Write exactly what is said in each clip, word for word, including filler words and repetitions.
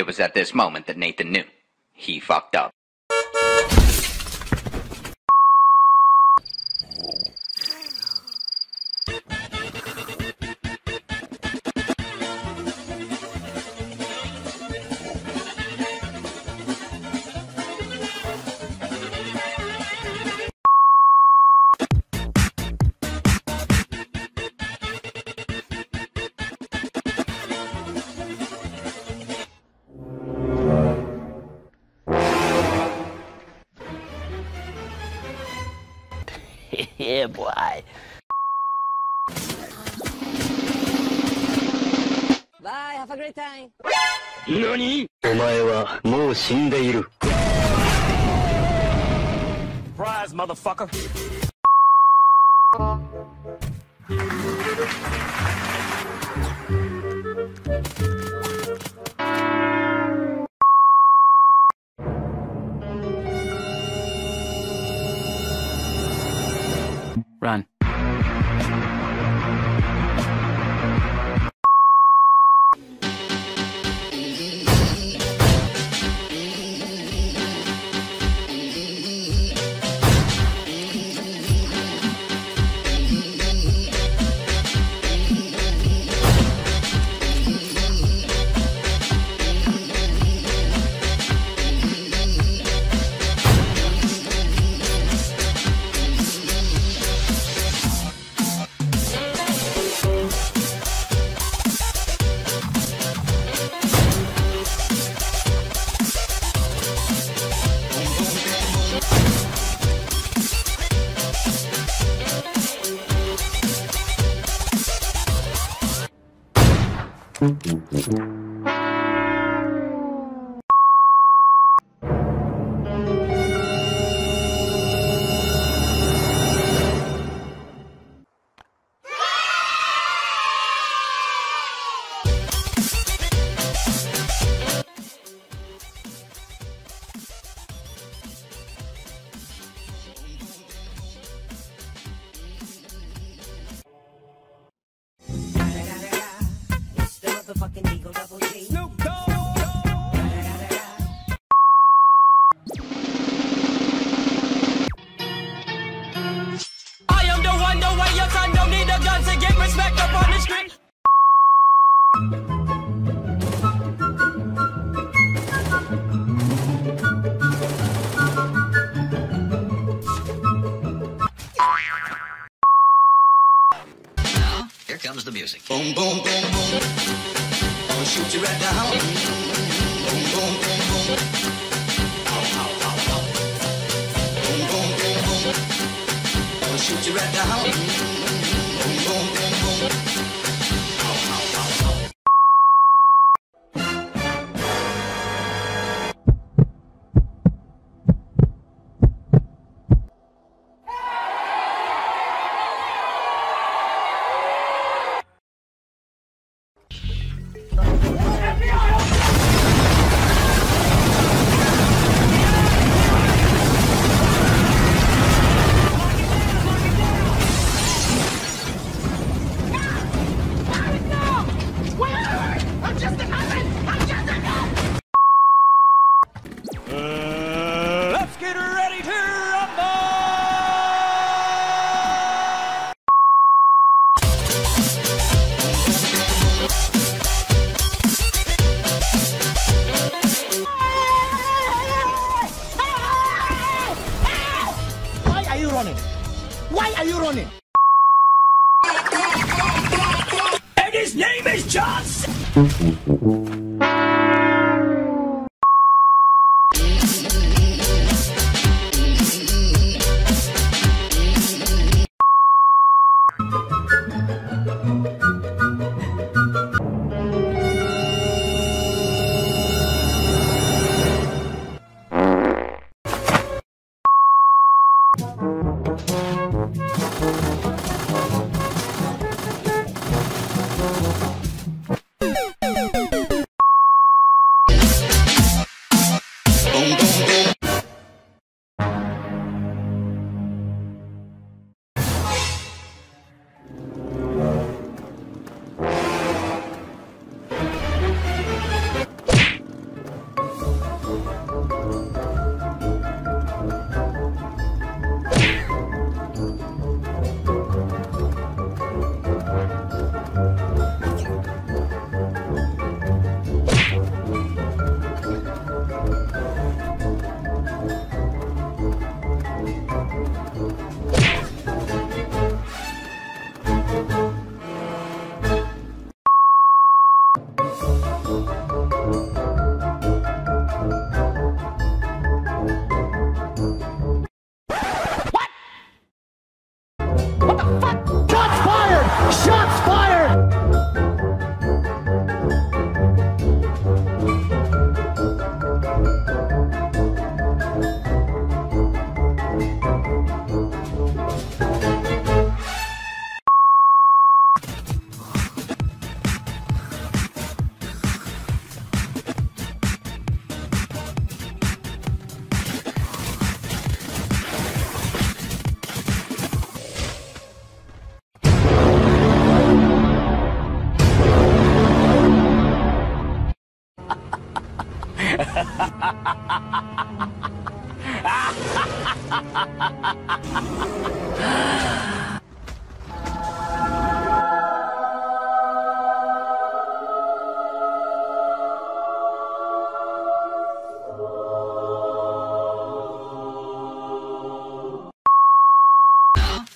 It was at this moment that Nathan knew. He fucked up. Yeah, boy. Bye, have a great time. Nani? Omae wa mou shindeiru. Surprise, motherfucker. Run. Comes the music. Boom, boom, boom, boom. I'll shoot you right down. Boom, boom, boom, boom. Ow, ow, ow, ow. Boom, boom, boom, boom. I'll shoot you right down. Boom, boom, boom, boom. Ow, ow, why are you running? And his name is Johnson!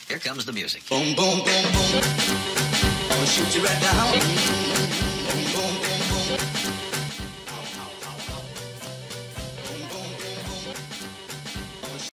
Here comes the music. Boom, boom, boom, boom. I'll shoot you right down.